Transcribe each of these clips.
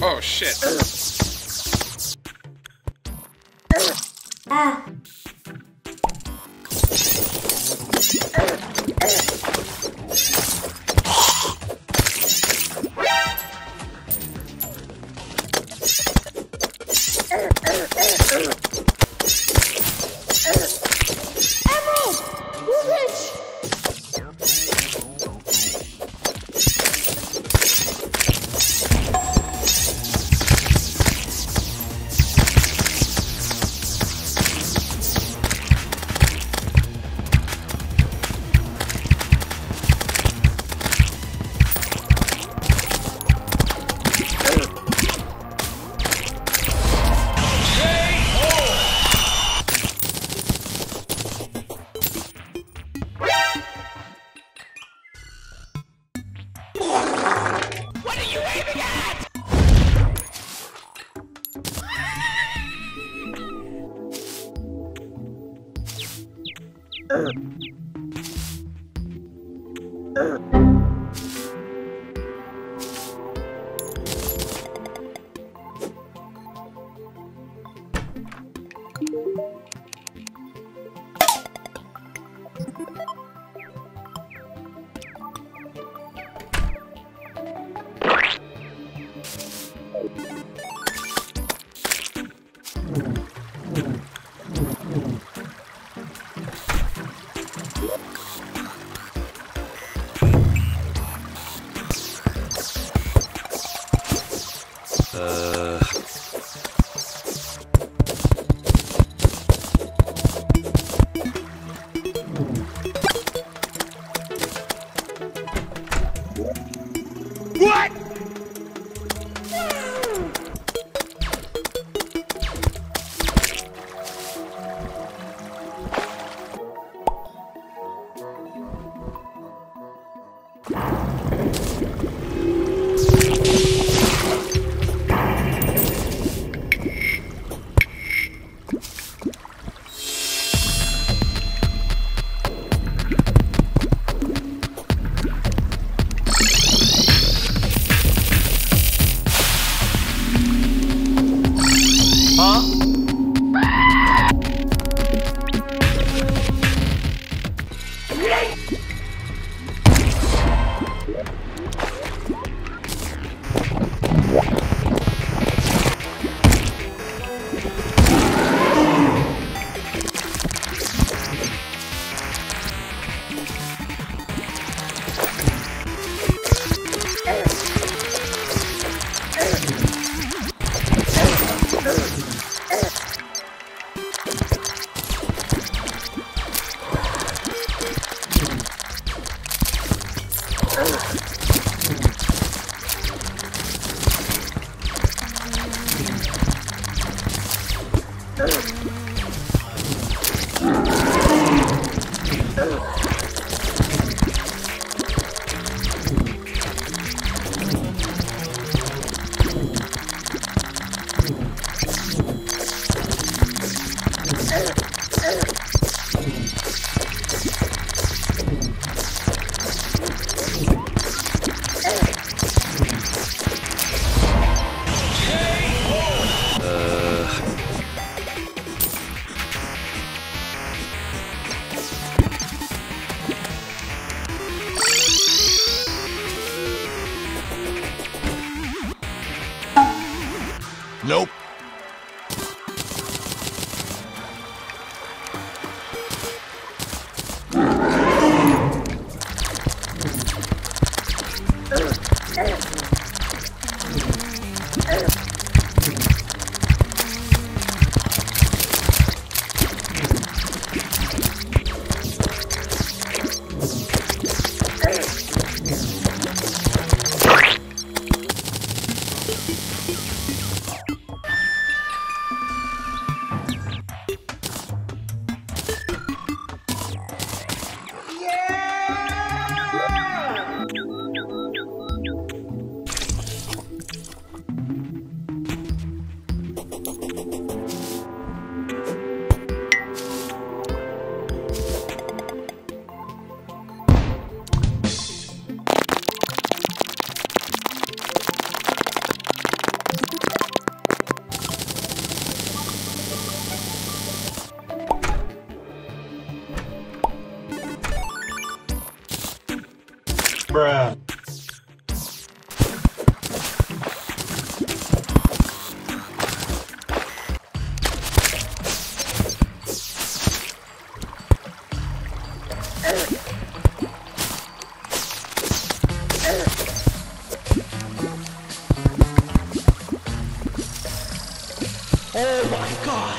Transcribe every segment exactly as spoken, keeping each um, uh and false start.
Oh shit. Ah. Nope. Bruh. Oh my God!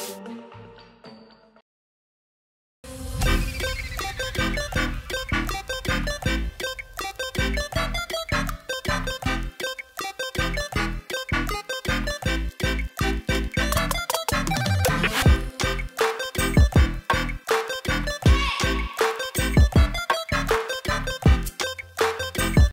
Thank you.